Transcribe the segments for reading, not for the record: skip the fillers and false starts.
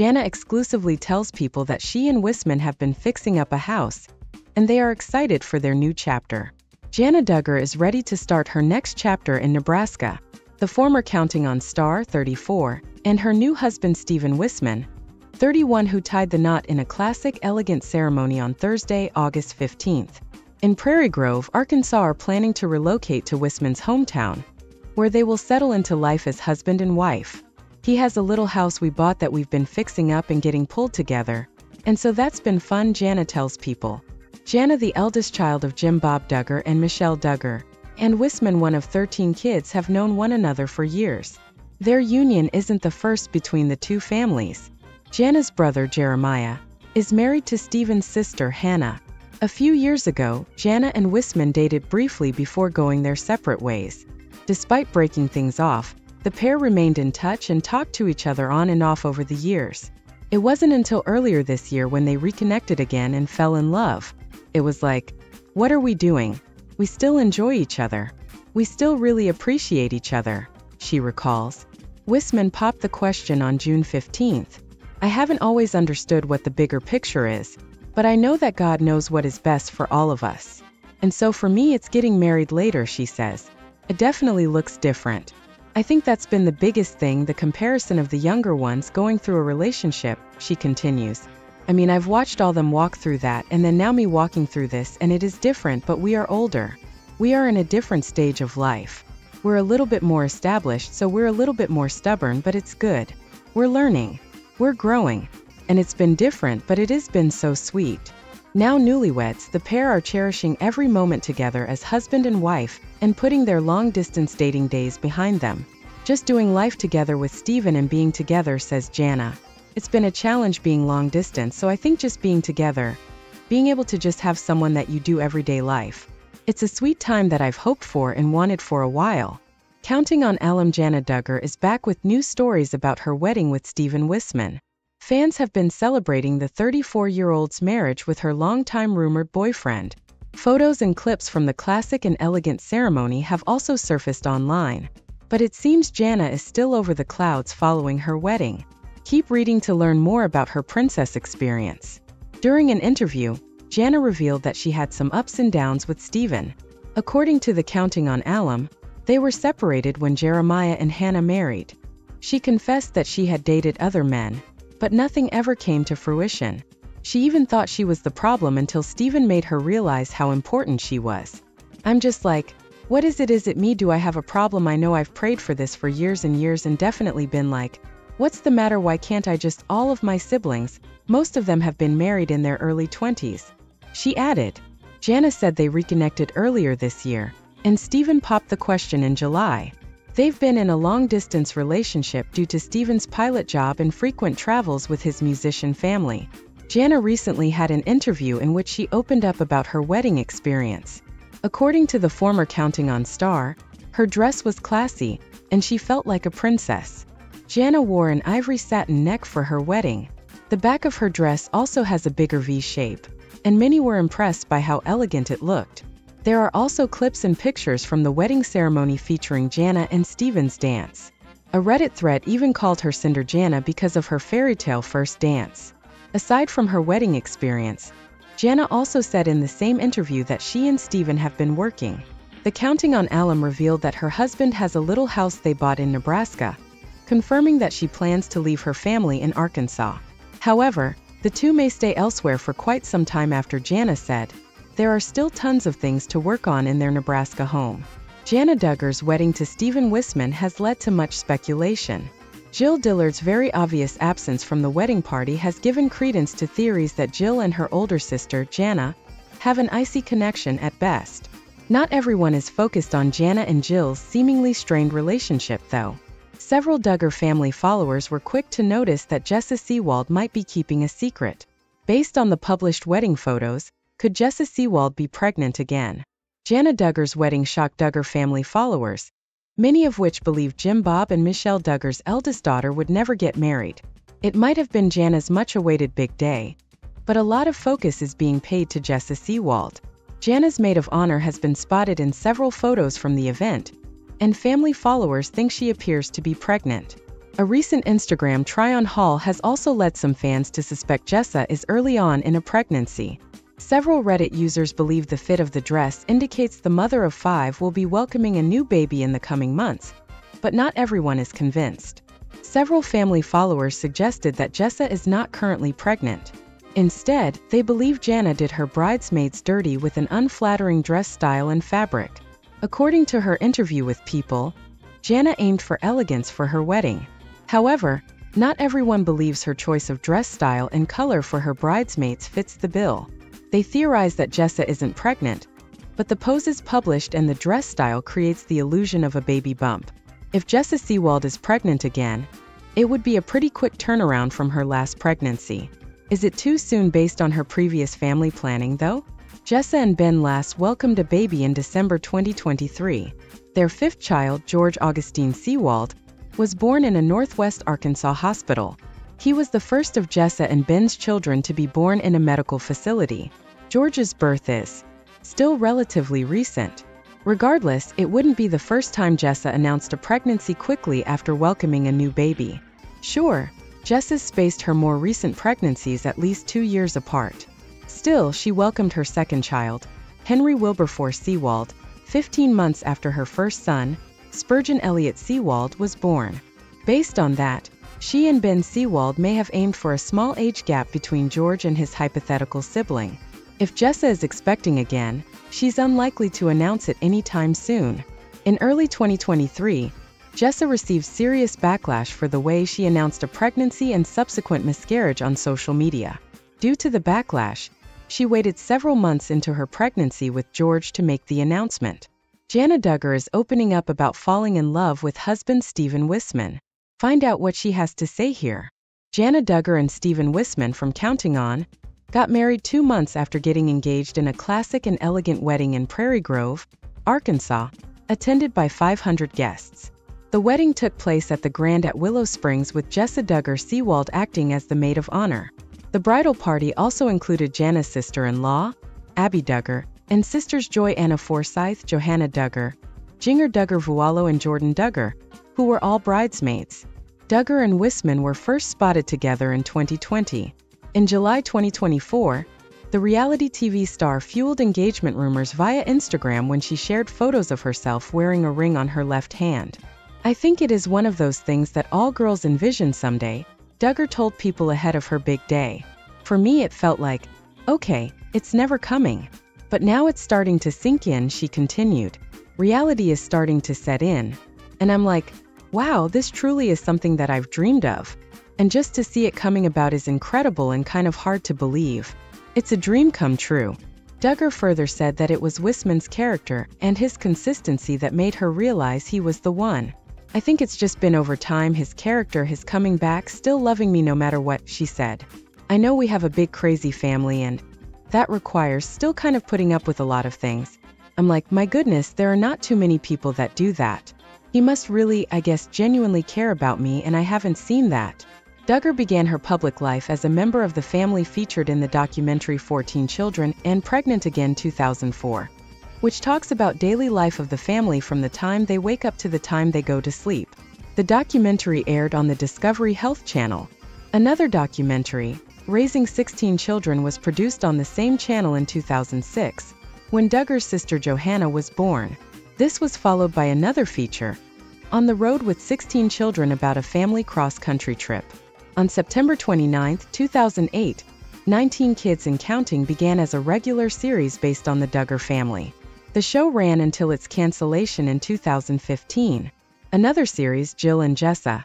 Jana exclusively tells people that she and Wissman have been fixing up a house, and they are excited for their new chapter. Jana Duggar is ready to start her next chapter in Nebraska. The former Counting On star, 34, and her new husband Stephen Wissman, 31, who tied the knot in a classic elegant ceremony on Thursday, August 15th. In Prairie Grove, Arkansas, are planning to relocate to Wissman's hometown, where they will settle into life as husband and wife. He has a little house we bought that we've been fixing up and getting pulled together, and so that's been fun, Jana tells people. Jana, the eldest child of Jim Bob Duggar and Michelle Duggar, and Wissman, one of 13 kids, have known one another for years. Their union isn't the first between the two families. Jana's brother Jeremiah is married to Stephen's sister Hannah. A few years ago, Jana and Wissman dated briefly before going their separate ways. Despite breaking things off, the pair remained in touch and talked to each other on and off over the years. It wasn't until earlier this year when they reconnected again and fell in love. It was like, what are we doing? We still enjoy each other. We still really appreciate each other, she recalls. Wissman popped the question on June 15th. I haven't always understood what the bigger picture is, but I know that God knows what is best for all of us. And so for me, it's getting married later, she says. It definitely looks different. I think that's been the biggest thing, the comparison of the younger ones going through a relationship, she continues. I mean, I've watched all them walk through that, and then now me walking through this, and it is different, but we are older. We are in a different stage of life. We're a little bit more established, so we're a little bit more stubborn, but it's good. We're learning. We're growing. And it's been different, but it has been so sweet. Now newlyweds, the pair are cherishing every moment together as husband and wife and putting their long-distance dating days behind them. Just doing life together with Stephen and being together, says Jana. It's been a challenge being long distance, so I think just being together, being able to just have someone that you do everyday life. It's a sweet time that I've hoped for and wanted for a while. Counting On alum Jana Duggar is back with new stories about her wedding with Stephen Wissman. Fans have been celebrating the 34-year-old's marriage with her longtime rumored boyfriend. Photos and clips from the classic and elegant ceremony have also surfaced online. But it seems Jana is still over the clouds following her wedding. Keep reading to learn more about her princess experience. During an interview, Jana revealed that she had some ups and downs with Stephen. According to the Counting On alum, they were separated when Jeremiah and Hannah married. She confessed that she had dated other men, but nothing ever came to fruition. She even thought she was the problem until Stephen made her realize how important she was. I'm just like, what is it? Is it me? Do I have a problem? I know I've prayed for this for years and years and definitely been like, what's the matter? Why can't I just? All of my siblings, most of them have been married in their early 20s. She added. Jana said they reconnected earlier this year, and Stephen popped the question in July. They've been in a long-distance relationship due to Stephen's pilot job and frequent travels with his musician family. Jana recently had an interview in which she opened up about her wedding experience. According to the former Counting On star, her dress was classy, and she felt like a princess. Jana wore an ivory satin neck for her wedding. The back of her dress also has a bigger V shape, and many were impressed by how elegant it looked. There are also clips and pictures from the wedding ceremony featuring Jana and Stephen's dance. A Reddit thread even called her Cinder Jana because of her fairy tale first dance. Aside from her wedding experience, Jana also said in the same interview that she and Stephen have been working. The Counting On alum revealed that her husband has a little house they bought in Nebraska, confirming that she plans to leave her family in Arkansas. However, the two may stay elsewhere for quite some time after Jana said, there are still tons of things to work on in their Nebraska home. Jana Duggar's wedding to Stephen Wissman has led to much speculation. Jill Dillard's very obvious absence from the wedding party has given credence to theories that Jill and her older sister, Jana, have an icy connection at best. Not everyone is focused on Jana and Jill's seemingly strained relationship, though. Several Duggar family followers were quick to notice that Jessa Seewald might be keeping a secret. Based on the published wedding photos, could Jessa Seewald be pregnant again? Jana Duggar's wedding shocked Duggar family followers, many of which believed Jim Bob and Michelle Duggar's eldest daughter would never get married. It might have been Jana's much-awaited big day, but a lot of focus is being paid to Jessa Seewald. Jana's maid of honor has been spotted in several photos from the event, and family followers think she appears to be pregnant. A recent Instagram try-on haul has also led some fans to suspect Jessa is early on in a pregnancy. Several Reddit users believe the fit of the dress indicates the mother of 5 will be welcoming a new baby in the coming months, but not everyone is convinced. Several family followers suggested that Jessa is not currently pregnant. Instead, they believe Jana did her bridesmaids dirty with an unflattering dress style and fabric. According to her interview with People, Jana aimed for elegance for her wedding. However, not everyone believes her choice of dress style and color for her bridesmaids fits the bill. They theorize that Jessa isn't pregnant, but the poses published and the dress style creates the illusion of a baby bump. If Jessa Seewald is pregnant again, it would be a pretty quick turnaround from her last pregnancy. Is it too soon based on her previous family planning, though? Jessa and Ben last welcomed a baby in December 2023. Their 5th child, George Augustine Seewald, was born in a Northwest Arkansas hospital. He was the first of Jessa and Ben's children to be born in a medical facility. George's birth is still relatively recent. Regardless, it wouldn't be the first time Jessa announced a pregnancy quickly after welcoming a new baby. Sure, Jessa spaced her more recent pregnancies at least 2 years apart. Still, she welcomed her 2nd child, Henry Wilberforce Seewald, 15 months after her 1st son, Spurgeon Elliot Seewald, was born. Based on that, she and Ben Seewald may have aimed for a small age gap between George and his hypothetical sibling. If Jessa is expecting again, she's unlikely to announce it anytime soon. In early 2023, Jessa received serious backlash for the way she announced a pregnancy and subsequent miscarriage on social media. Due to the backlash, she waited several months into her pregnancy with George to make the announcement. Jana Duggar is opening up about falling in love with husband Stephen Wissman. Find out what she has to say here. Jana Duggar and Stephen Wissman from Counting On got married 2 months after getting engaged in a classic and elegant wedding in Prairie Grove, Arkansas, attended by 500 guests. The wedding took place at the Grand at Willow Springs with Jessa Duggar Seewald acting as the maid of honor. The bridal party also included Jana's sister-in-law, Abby Duggar, and sisters Joy Anna Forsyth, Johanna Duggar, Jinger Duggar Vuallo, and Jordan Duggar, who were all bridesmaids. Duggar and Wissman were first spotted together in 2020. In July 2024, the reality TV star fueled engagement rumors via Instagram when she shared photos of herself wearing a ring on her left hand. "I think it is one of those things that all girls envision someday," Duggar told People ahead of her big day. "For me, it felt like, okay, it's never coming. But now it's starting to sink in," she continued. "Reality is starting to set in. And I'm like, wow, this truly is something that I've dreamed of. And just to see it coming about is incredible and kind of hard to believe. It's a dream come true." Duggar further said that it was Wissman's character and his consistency that made her realize he was the one. "I think it's just been over time, his character, his coming back, still loving me no matter what," she said. "I know we have a big crazy family and that requires still kind of putting up with a lot of things. I'm like, my goodness, there are not too many people that do that. He must really, I guess, genuinely care about me, and I haven't seen that." Duggar began her public life as a member of the family featured in the documentary 14 Children and Pregnant Again 2004, which talks about daily life of the family from the time they wake up to the time they go to sleep. The documentary aired on the Discovery Health Channel. Another documentary, Raising 16 Children, was produced on the same channel in 2006, when Duggar's sister Johanna was born. This was followed by another feature, On the Road with 16 Children, about a family cross-country trip. On September 29, 2008, 19 Kids and Counting began as a regular series based on the Duggar family. The show ran until its cancellation in 2015. Another series, Jill and Jessa,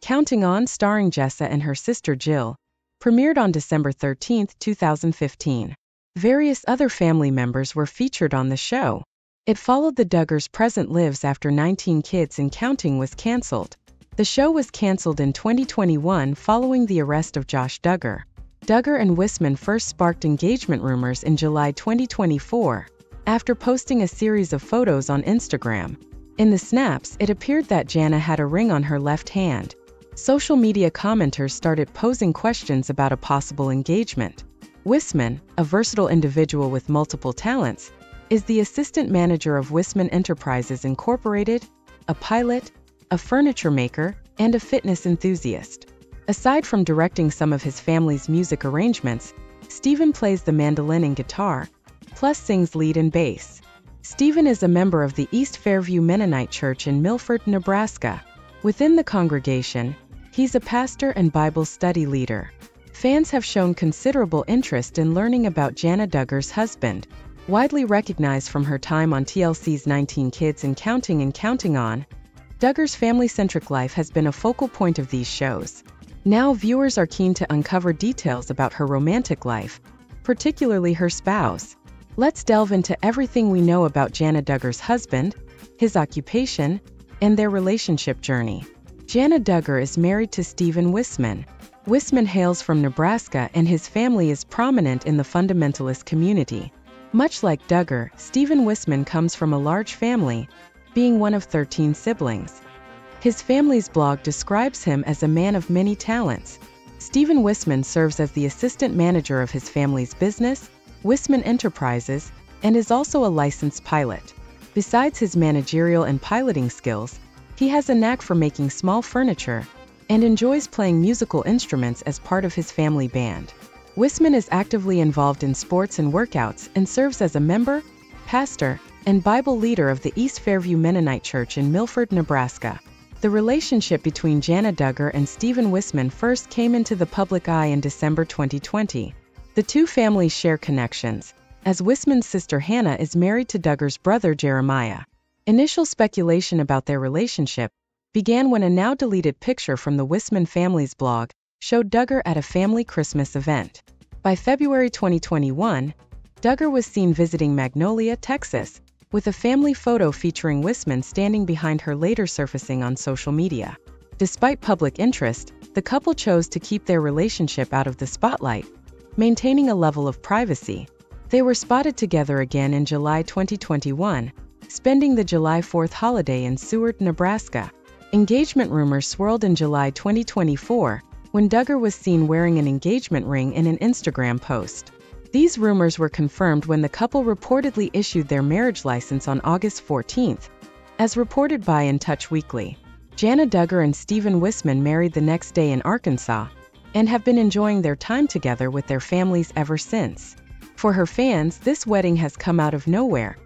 Counting On, starring Jessa and her sister Jill, premiered on December 13, 2015. Various other family members were featured on the show. It followed the Duggars' present lives after 19 Kids and Counting was canceled. The show was canceled in 2021 following the arrest of Josh Duggar. Duggar and Wissman first sparked engagement rumors in July 2024 after posting a series of photos on Instagram. In the snaps, it appeared that Jana had a ring on her left hand. Social media commenters started posing questions about a possible engagement. Wissman, a versatile individual with multiple talents, is the assistant manager of Wissman Enterprises Incorporated, a pilot, a furniture maker, and a fitness enthusiast. Aside from directing some of his family's music arrangements, Stephen plays the mandolin and guitar, plus sings lead and bass. Stephen is a member of the East Fairview Mennonite Church in Milford, Nebraska. Within the congregation, he's a pastor and Bible study leader. Fans have shown considerable interest in learning about Jana Duggar's husband, widely recognized from her time on TLC's 19 Kids and Counting On. Duggar's family-centric life has been a focal point of these shows. Now viewers are keen to uncover details about her romantic life, particularly her spouse. Let's delve into everything we know about Jana Duggar's husband, his occupation, and their relationship journey. Jana Duggar is married to Stephen Wissman. Wissman hails from Nebraska and his family is prominent in the fundamentalist community. Much like Duggar, Stephen Wissman comes from a large family, being one of 13 siblings. His family's blog describes him as a man of many talents. Stephen Wissman serves as the assistant manager of his family's business, Wissman Enterprises, and is also a licensed pilot. Besides his managerial and piloting skills, he has a knack for making small furniture, and enjoys playing musical instruments as part of his family band. Wissman is actively involved in sports and workouts and serves as a member, pastor, and Bible leader of the East Fairview Mennonite Church in Milford, Nebraska. The relationship between Jana Duggar and Stephen Wissman first came into the public eye in December 2020. The two families share connections, as Wissman's sister Hannah is married to Duggar's brother Jeremiah. Initial speculation about their relationship began when a now-deleted picture from the Wissman family's blog showed Duggar at a family Christmas event. By February 2021, Duggar was seen visiting Magnolia, Texas, with a family photo featuring Wissman standing behind her, later surfacing on social media. Despite public interest, the couple chose to keep their relationship out of the spotlight, maintaining a level of privacy. They were spotted together again in July 2021, spending the July 4th holiday in Seward, Nebraska. Engagement rumors swirled in July 2024 when Duggar was seen wearing an engagement ring in an Instagram post. These rumors were confirmed when the couple reportedly issued their marriage license on August 14th, as reported by In Touch Weekly. Jana Duggar and Stephen Wissman married the next day in Arkansas and have been enjoying their time together with their families ever since. For her fans, this wedding has come out of nowhere,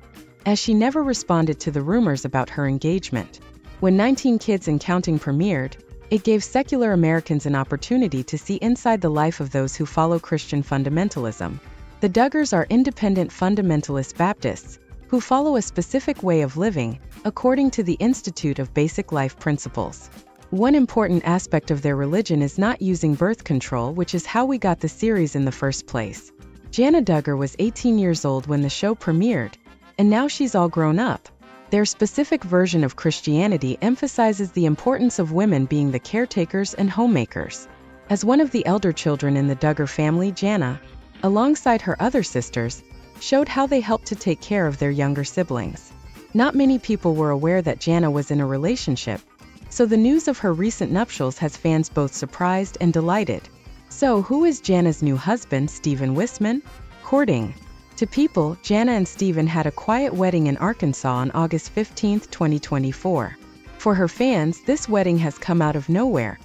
as she never responded to the rumors about her engagement. When 19 Kids and Counting premiered, it gave secular Americans an opportunity to see inside the life of those who follow Christian fundamentalism. The Duggars are independent fundamentalist Baptists who follow a specific way of living according to the Institute of Basic Life Principles. One important aspect of their religion is not using birth control, which is how we got the series in the first place. Jana Duggar was 18 years old when the show premiered, and now she's all grown up. Their specific version of Christianity emphasizes the importance of women being the caretakers and homemakers. As one of the elder children in the Duggar family, Jana, alongside her other sisters, showed how they helped to take care of their younger siblings. Not many people were aware that Jana was in a relationship, so the news of her recent nuptials has fans both surprised and delighted. So who is Jana's new husband, Stephen Wissman? Courting. To people, Jana and Stephen had a quiet wedding in Arkansas on August 15, 2024. For her fans, this wedding has come out of nowhere,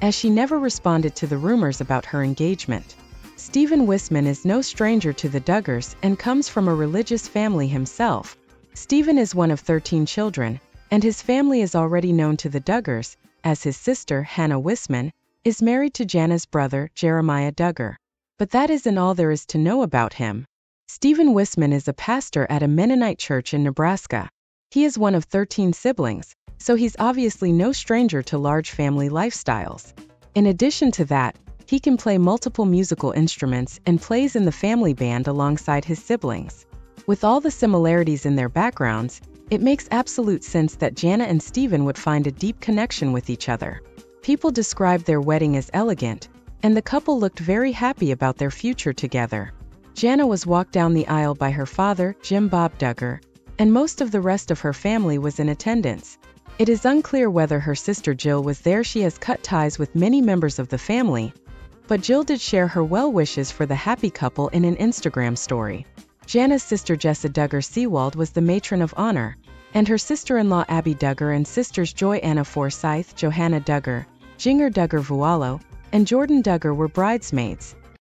as she never responded to the rumors about her engagement. Stephen Wissman is no stranger to the Duggars and comes from a religious family himself. Stephen is one of 13 children, and his family is already known to the Duggars, as his sister, Hannah Wissman, is married to Jana's brother, Jeremiah Duggar. But that isn't all there is to know about him. Stephen Wissman is a pastor at a Mennonite church in Nebraska. He is one of 13 siblings, so he's obviously no stranger to large family lifestyles. In addition to that, he can play multiple musical instruments and plays in the family band alongside his siblings. With all the similarities in their backgrounds, it makes absolute sense that Jana and Stephen would find a deep connection with each other. People described their wedding as elegant, and the couple looked very happy about their future together. Jana was walked down the aisle by her father, Jim Bob Duggar, and most of the rest of her family was in attendance. It is unclear whether her sister Jill was there. She has cut ties with many members of the family, but Jill did share her well wishes for the happy couple in an Instagram story. Jana's sister Jessa Duggar Seewald was the matron of honor, and her sister-in-law Abby Duggar and sisters Joy Anna Forsyth, Johanna Duggar, Jinger Duggar Vuallo, and Jordan Duggar were bridesmaids,